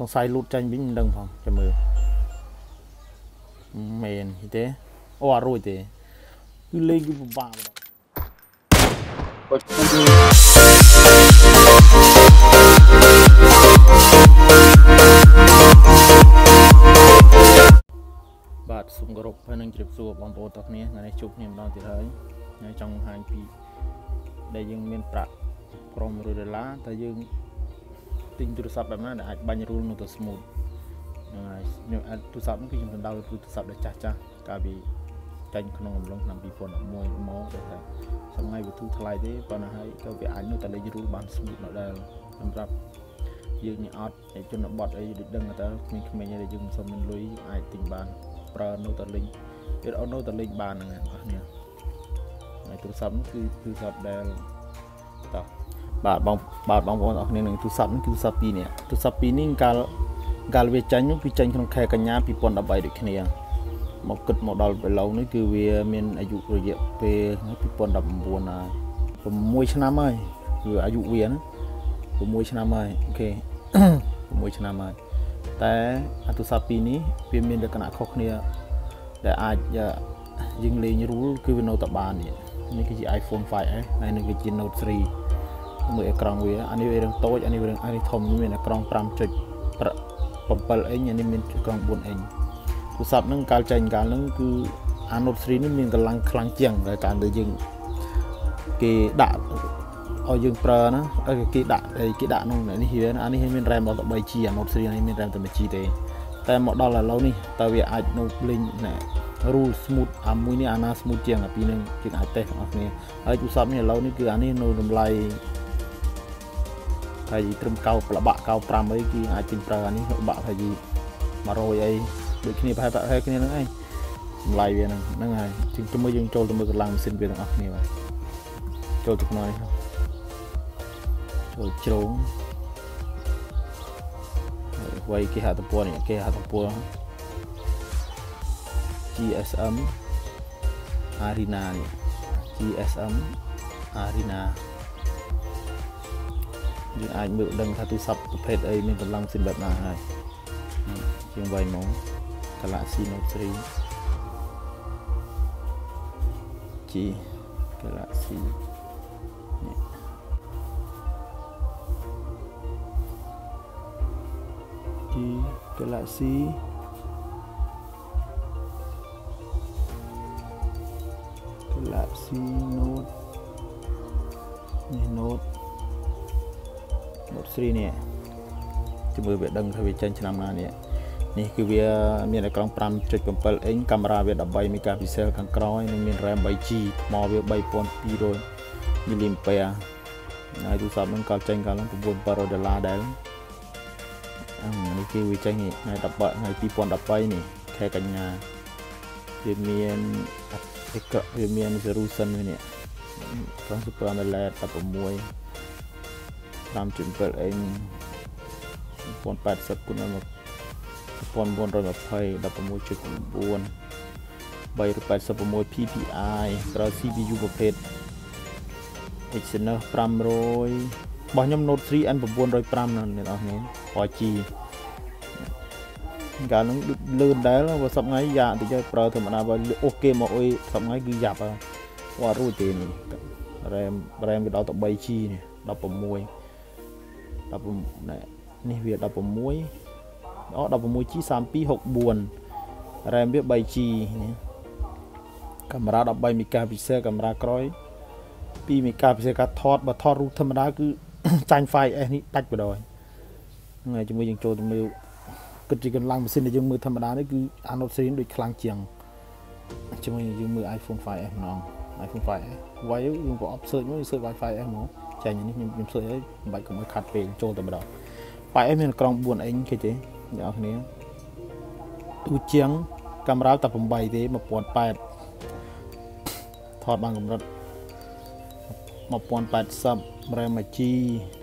สงสัยรูดใจวิ่งดังพองจมือเมนเตะโอ้อร่อยเตะคือเล่นกูบ้าบาดสุ่มกระบเพื่อนจิบสัวบอมโปตอกนี้งานชุบเนี่ยเราติดเลยในจังหายปีได้ยังเมียนปราบกรมรูดล้าแต่ยังติงตุรศัพท์แบบนั้นได้บัญรูนตัวสมุดเนี่ยตุรศัพท์นี่คือยังเป็นดาวตุรศัพท์ได้จ้าจ้ากาบีจันขนมลงนำปีฝนมวยมอได้แต่สมัยวิถีทลายได้ตอนนั้นให้ก็ไปอ่านนู่นแต่ได้รูบานสมุดเราได้สำหรับยังนี่อัดไอ้จนบอดไอ้ดึกดังแต่ไม่เคยไม่ได้ยังสมัยลุยไอ้ติงบานปลาโนตะลิงเออโนตะลิงบานเนี่ยไอ้ตุรศัพท์นี่คือตุรศัพท์ได้ต่อบาดบางคนออกในหนึ่งทุสับนี่คือทุสับปีเนี่ยทุสับปีนี่การเวจันยุพิจันขนมแขกกัญญาปีปอนดับใบเด็กเนี่ยหมอกกึดหมอกดอลไปเรานี่คือเวียเมียนอายุระยะเปย์ปีปอนดับบัวนาผมมวยชนะไม่คืออายุเวียนผมมวยชนะไม่โอเคผมมวยชนะไม่แต่ทุสับปีนี้เป็นเมียนเด็กขนาดข้อเนี่ยแต่อาจจะยิงเลยนี่รู้คือเป็นโนตบานเนี่ยนี่คือจีไอโฟนไฟล์ไอ้หนึ่งคือจีโนตรีเมื่อกลางวีอันนี้เรื่องโต๊ะอันนี้เรื่องอันนี้ทอมนี่เป็นกลางปรามจุดประปมเปลเองอันนี้เป็นกลางบุญเองทุกสับนั่งการใจการนั่งคืออันนบสรีนี่เป็นกำลังคลังเจียงรายการเดยิงกีดะเอายิงปลานะกีดะไอ้กีดะน้องไหนนี่เฮียนะอันนี้ให้เป็นแรมเราต้องใบจีอันนบสรีนี่เป็นแรมแต่ไม่จีเตแต่หมดดอลแล้วนี่ตาเวียอันนบลิงเนี่ยรูสมุดอามุนี่อานาสมุดเจียงอ่ะปีนึงกินไอเตะอันนี้ไอ้ทุกสับเนี่ยเรานี่คืออันนี้โนดมไลไอ้ตรมเกาปลาบะเกาปลาไม่กี่ไอ้จินปลานี่บะไอ้มาโรยไอ้เด็กนี่ไปแบบไอ้คนนี้นั่งไอ้ลายเวียนนั่งไงจึงจะไม่ยิงโจลมือกำลังสินเวียนอ่ะนี่ไปโจลจุกน้อยโจลโจลไว้กี่หาตะปูนี่กี่หาตะปู GSM Arena นี่ GSM Arenaยังไอ้เมื่อดังทัตุศัพท์ประเภทไอ้มันกำลังสินแบบน่าไอ้ยังใบมองกะละซีโนตรีจีกะละซีเนี่ยจีกะละซีกะละซีโนตนี่โนตนบสรีเนี่ยจมือเบียดังทวีจันชนามนาเนี่ยนี่คือเวียมีในกลางปรามจุดกำปั้นเองกล้องราเวียดับใบมีการพิเศษกันกร้อยนึงมีแรมใบจีมอเวียใบปอนปีโดยมีลิมเปียนายดูสามนั่งการจังการลงกบวนปารอดลาเดลนี่คือวิจัยนี่นายดับใบนายปีปอนดับใบนี่แค่กันงาเวียมีนเอกเวียมีนเซรูสันเนี่ยครั้งสุดท้ายนั่นแหละตัดผมมวยตามจุดเปิดเองปอนแปดสักกุนมาปอนบนรอยแบบไฟดับประมวยจุดบวนใบรูปแปดสับประมวย PPI กราซีบียูประเภทเอกเซนเนอร์ปรามรอยบ่อยยมโนดทรีอันประมวลรอยปรามนั่นเนี่ยเอาเงี้ยพอจีการนั้นเลื่อนได้แล้วว่าสับไงยาถึงจะเปล่าธรรมดาว่าโอเคมาเอ้ยสับไงคือหยาบอะว่ารู้เจนี่แรมไปดาวตกใบจีเนี่ยดับประมวยดับผมนี่เวียดดับผมมุ้ยอ๋อดับผมมุ้ยชี้สามปีหกบุญแรมเบียบใบจีเนี่ยกำราดับใบมีการพิเศษกำรากร้อยปีมีการพิเศษการทอดบัทอดรูธรรมดาคือจานไฟไอ้นี่ตัดไปดอยไงจมูกยังโจมือกึศจีกันลังมันสิ้นในยังมือธรรมดานี่คืออานอสรินโดยคลังเจียงจมูกยังมือไอโฟนไฟแอมน้องไอโฟนไฟไว้ยังก็อัพเซิร์ชยังเซิร์ชไวไฟแอมน้องใจอย่างนี้ยังเซิร์ชใบของมันขาดไปโจแต่ไม่ดอยไปเอ็มเป็นกลองบุญเองแค่เจ๊เดี๋ยวคนนี้ตูเจียงกำราบแต่ผมใบเจ๊มาปอนแปดทอดบางกำรัดมาปอนแปดซับแรมจี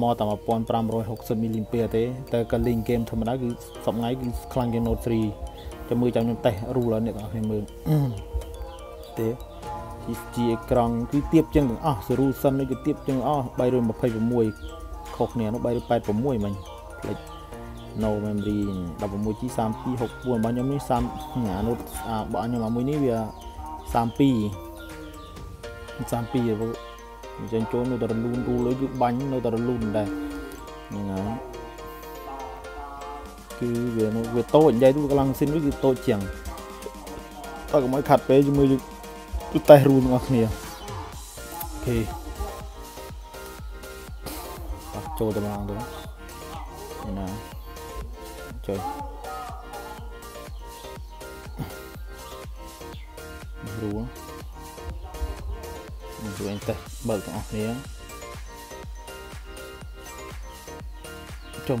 มอแต่มาปอนปราม160มิลลิเมตรเจ๊แต่การลิงเกมธรรมดาคือสองไงคือคลังเกมโนตรีจะมือจับจนเตะรูแล้วเนี่ยก็ให้มือเจ๊จีกลองคือเทียบเจียงอ๋อสรูซันนี่คือเทียบเจียงอ๋อใบโดนมาไพ่ผมมวยขกเนี่ยน้องใบไปผมมวยมัน no memory 16G 32 64 របស់ខ្ញុំនេះ30 អានោះរបស់ខ្ញុំមួយនេះវា32របស់ចឹងចូលនៅតែរលូនទូលើគឺបាញ់នៅតែរលូនដែរហ្នឹងហើយគឺវានៅវាតូចនិយាយទៅកម្លាំងស៊ីនវាគឺតូចជាងតែកុំឲ្យខាត់ពេកជាមួយគឺតេះរួមទាំងអស់គ្នាអូខេអត់ចូលតែម្ដងទៅណាចូលរួចดูเองแต่เบิกของนี้จม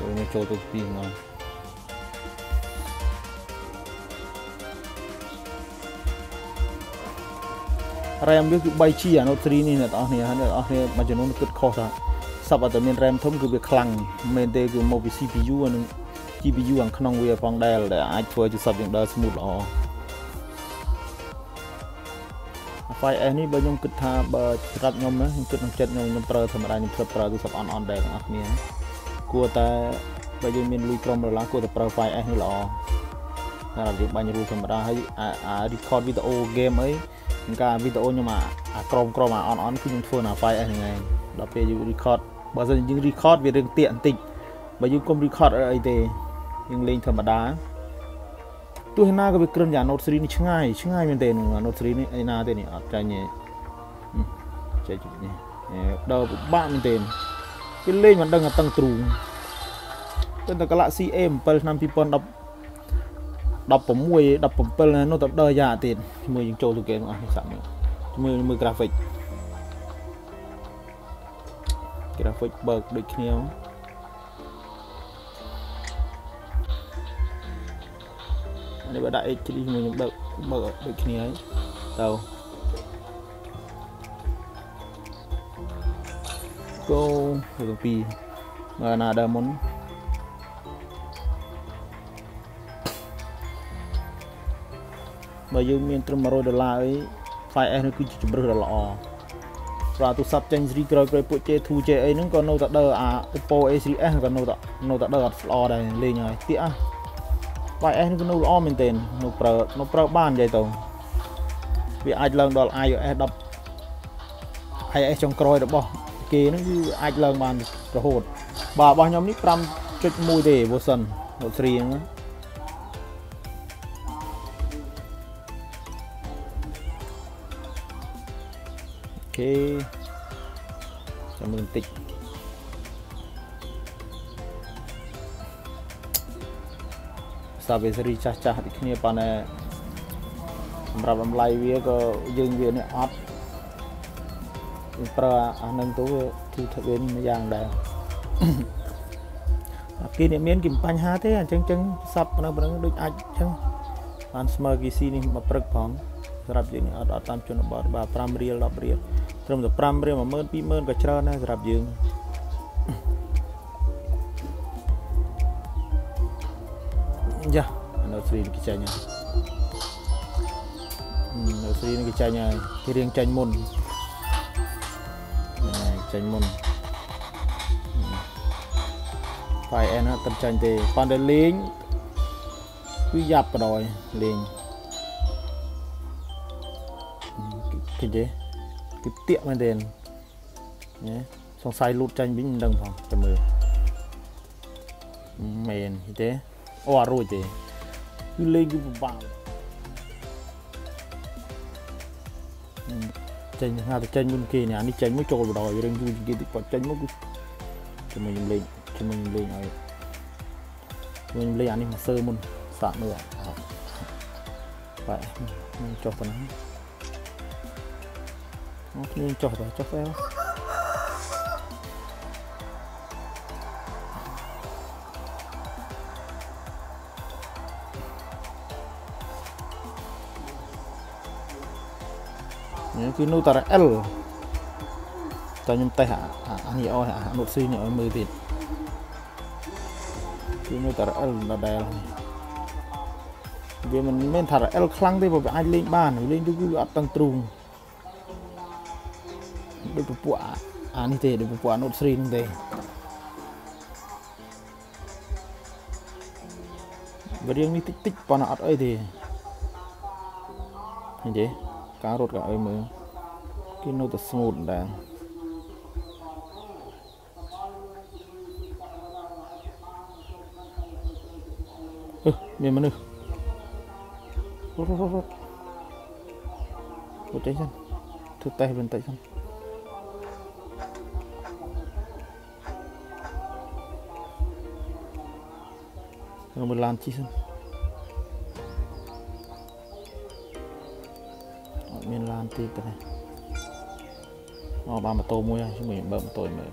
tôi mới cho tôi kỳ mà RAM វាគឺ 3G អា Note 3 នេះអ្នកនរមួយចំនួនគិតខុសថាសាប់អត់តែមាន RAM ធំគឺវាខ្លាំងមែនទេគឺមកពី CPU និង GPU ខាងក្នុងវាផងដែរដែលអាចធ្វើជាសាប់យ៉ាងដើរ smooth ល្អ 5S នេះបើខ្ញុំគិតថាបើត្រាប់ខ្ញុំណាខ្ញុំគិតក្នុងចិត្តខ្ញុំប្រើធម្មតាខ្ញុំប្រើទូរស័ព្ទអនដែរបងប្អូនគួរតែបើយើងមានលុយក្រុម$គួរតែប្រើ 5S នេះល្អតែយើងបាញ់រូបធម្មតាហើយអា record video game អីมันก็วิดีโอเนี่ยมาครอมๆมาออนๆคือมันធ្វើหน้าไฟហ្នឹងឯងដល់ពេលយើង record បើសិនយើង record វារឿងទៀកបន្តិចបើយើងកុំ record អីទេយើងលេងធម្មតាទោះណាក៏វាគ្រិនយ៉ាង Note 3 នេះឆ្ងាយមែនទេ Note 3 នេះឯណាទេនេះអត់ចាញ់ទេជិះនេះដល់ពិបាកមែនទេគេលេងមិនដឹងអាតឹងទ្រូងទៅដល់ Galaxy A7 ឆ្នាំ201016 17នោះទៅដល់យ៉ាទៀតជាមួយយើងចូលទៅគេទាំងអស់នេះសាប់មើល graphic បើកដូចគ្នានេះបើដាក់ HD ជាមួយយើងបើកដូចគ្នាហើយទៅ go ទៅពីមើលណាដើមមុនបើយើងមានត្រឹម$100អី 5S នេះគឺជាជម្រើសដ៏ល្អប្រើទូរស័ព្ទចេញស៊េរីក្រោយៗពួក J2 J អីហ្នឹងក៏នៅតែដើរអា Oppo A3s ក៏នៅតែដើរអត់ល្អដែរលេងហើយទៀតអា 5S នេះក៏នៅល្អមែនទែននៅប្រើបាននិយាយទៅវាអាចឡើងដល់ iOS 10 iOS ចុងក្រោយរបស់គេហ្នឹងគឺអាចឡើងបានរហូតបាទរបស់ខ្ញុំនេះ 5.1 ទេ version 3ហ្នឹងโอเคចាំមើលបន្តិចសាវាសេរីចាស់ដូចគ្នាប៉ុន្តែសម្រាប់តម្លៃវាក៏យើងវានេះអត់ប្រើអានឹងទៅគឺធ្វើវិញយ៉ាងដែរអាគេនេះមានគេបញ្ហាទេអញ្ចឹងសាប់ប៉ុណ្ណឹងដូចអាចអញ្ចឹងបានស្មើគីស៊ីនេះមកព្រឹកផងសម្រាប់យើងអត់តាមជនបទបាទ5រៀល10រៀលត្រឹមតែ5រៀល 12000 ក៏ច្រើនដែរសម្រាប់យើងយ៉ានៅស្រីនេះគេចាញ់ហើយគេរៀងចាញ់មុន 5N អត់ទៅចាញ់ទេប៉ុន្តែលេងគឺយ៉ាប់បដ ой លេងគេទៀកមែនទេណាសង្ស័យលូតចាញ់វិញមិនដឹងផងតែមើលមែនទេអូអត់រួចទេគឺលេងគឺពិបាកចេញហ្នឹងតែចេញមុនគេនេះអានេះចេញមកចូលបដ oi រឿងគឺគេតិចគាត់ចេញមកគឺ ช่วยมันเล่นอันนี้มาเซอร์มันสามเมื่อครับไปจบตอนนั้นโอเคจบไปจบแล้วnhững cái nút tờ là L cho nhung tay hạ anh hiểu hạ nút xi nhỏ 10 tiền cái nút tờ là L là đè vì mình nên thả là L khăng đi vào bị ai lên bàn lên đôi cái tăng trùng đôi bộ anh như thế đôi bộ nút xi như thế và riêng đi tích tích vào nát ấy thì như thế cá rốt cả ơi mới cái nô tật smooth đàng miền mình rốt một tay chân thứ tay bên tay chân rồi mình làm chi chân miền Lan thì thế này, nó ba mà tô muối này chứ mình bơm tôi mới,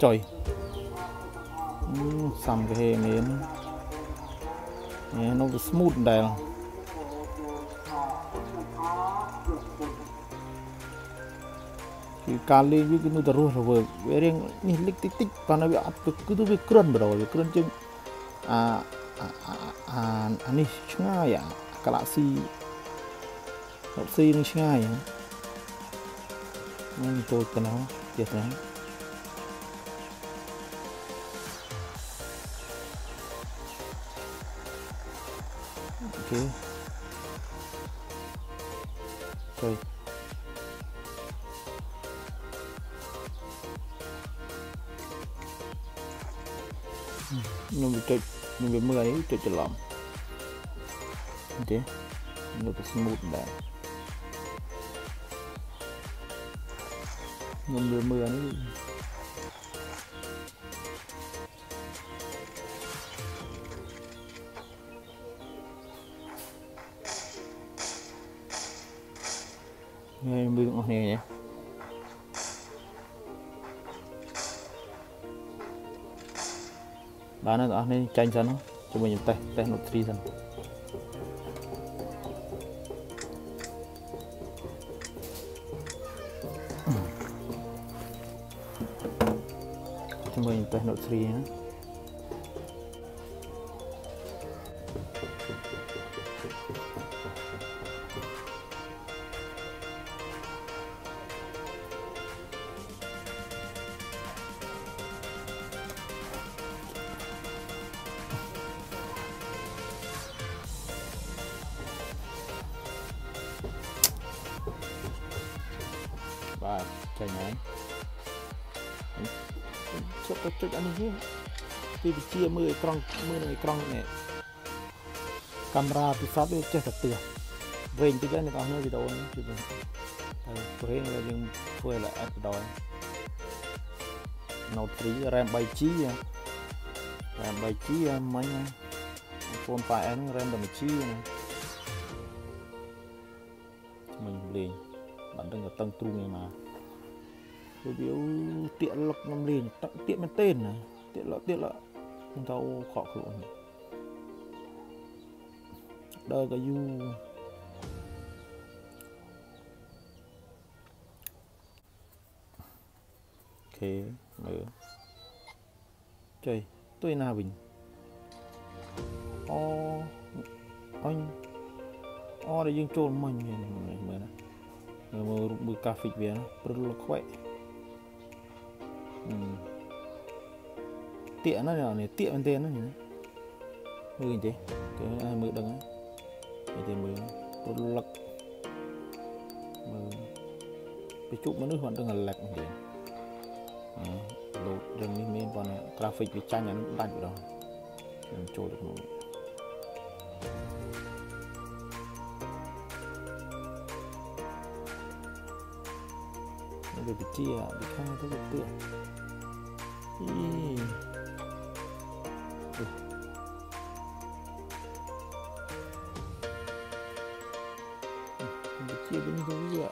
trời, xăm cái hệ miếng, nó cứ smooth đây rồi, cái kali với cái nút ruột rồi, về riêng này lít tích tích, còn nó bị áp lực cứ bị cơn bờ rồi, cơn chânอันนี้ง่ายอ่ะกระสีกระสีนี่ง่ายนะมันตัวกันแล้วเดี๋ยวนะโอเคไปนุ่มไปนุ่มไปเมื่อไหร่จะหลอมเดี๋ยวนุ่มไปสมูทได้นุ่มไปเมื่อนี้ไงมือออกเนี่ยเนี่ยอันนั้นอันนี้จังจังนะจะมีอย่างเตะนกทรีจังจะมีอย่างเตะนกทรีนะใช่ไหมจุดอันนี้ที่ไปเชี่ยมือกล้องมือในกล้องเนี่ยกล้องราพิซซ่าด้วยเจ้าเตือนเวงที่เจ้าในกล้องเนื้อวิดีโอนี้จุดนี้เพลงเรายังเพื่อละอัดดอยโน้ตรีแรมใบชี้อ่ะแรมใบชี้อ่ะไหมนะโฟนปลายอันแรมใบชี้นะมันเลยbản thân là tăng trung này mà tôi biểu tiện lọc năm liền tặng tiện bên tên này tiện lợi chúng ta khó khổ đây cái du thế nữa trời tôi là bình o anh o để dương trôn mình này buka fikir perlu kuat tiện nó nhỏ này tiện tên nó nhỉ mười gì cái mười đằng ấy cái tên mười perlu lật cái chút mà nước hoàn toàn là lật gì lột đường đi men vào này graphic với tranh nhắn đặt vào đó làm trôi được một về bị chia bị khai thế được tượng bị chia bên dưới gì ạ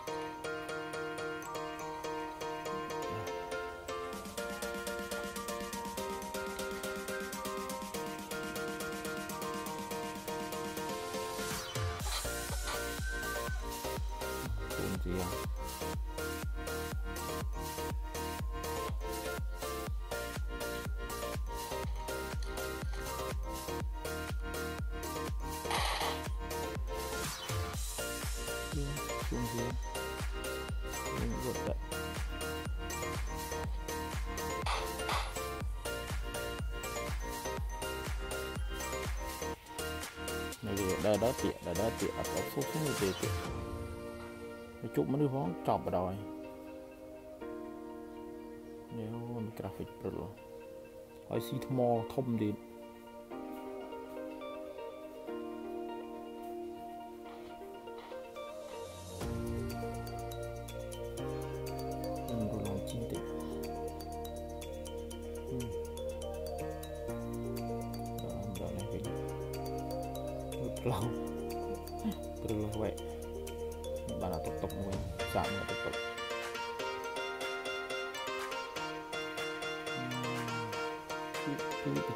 gì ạ xuống dưới mình gột vậy này thì đã tiệt ở có số xuống người tiệt cái chụp mới đưa vón trọp vào đòi nếu mình graphic pro rồi xí thô thông điện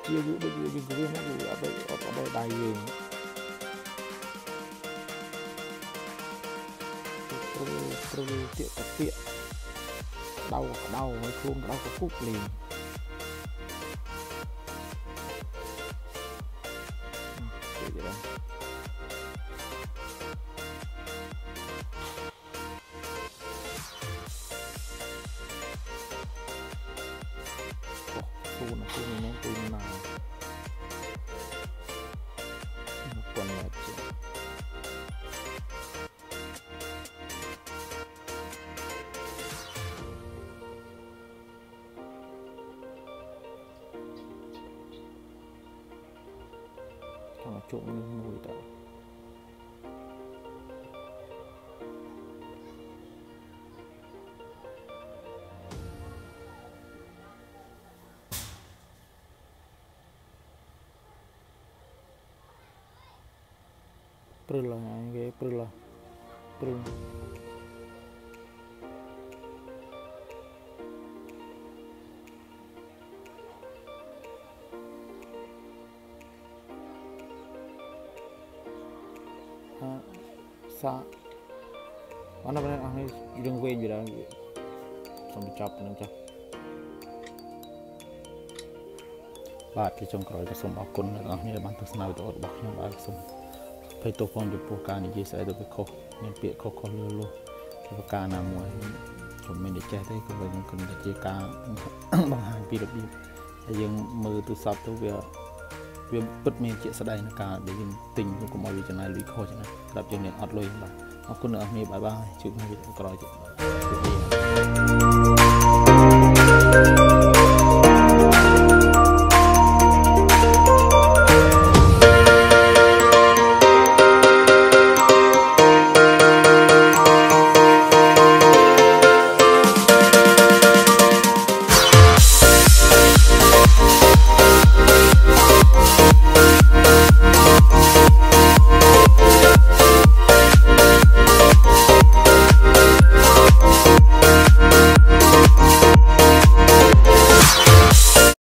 เตี้ยตะเตี้ยเดากับเดาไว้คลุมเดากับคุกเลย chỗ mùi đó perlu sa mana benar ah hidung gue juga sampai cap nanti bah di cengkral itu semua akun ah ni ada bantu senang itu orang bahkan ada semua pergi tukang jumpa kan di sini ada berkok ni pihak kok lulu jumpa kan namu cuma di chat itu kau boleh mungkin di chat bahan pilih yang melu tu satu dia việc bật miệng chuyện sợi nó cả để nhìn tình của mọi việc này lùi khỏi này đạp chân này ọt lùi mà học con nữa mì bye bye chụp hai video coi chuyện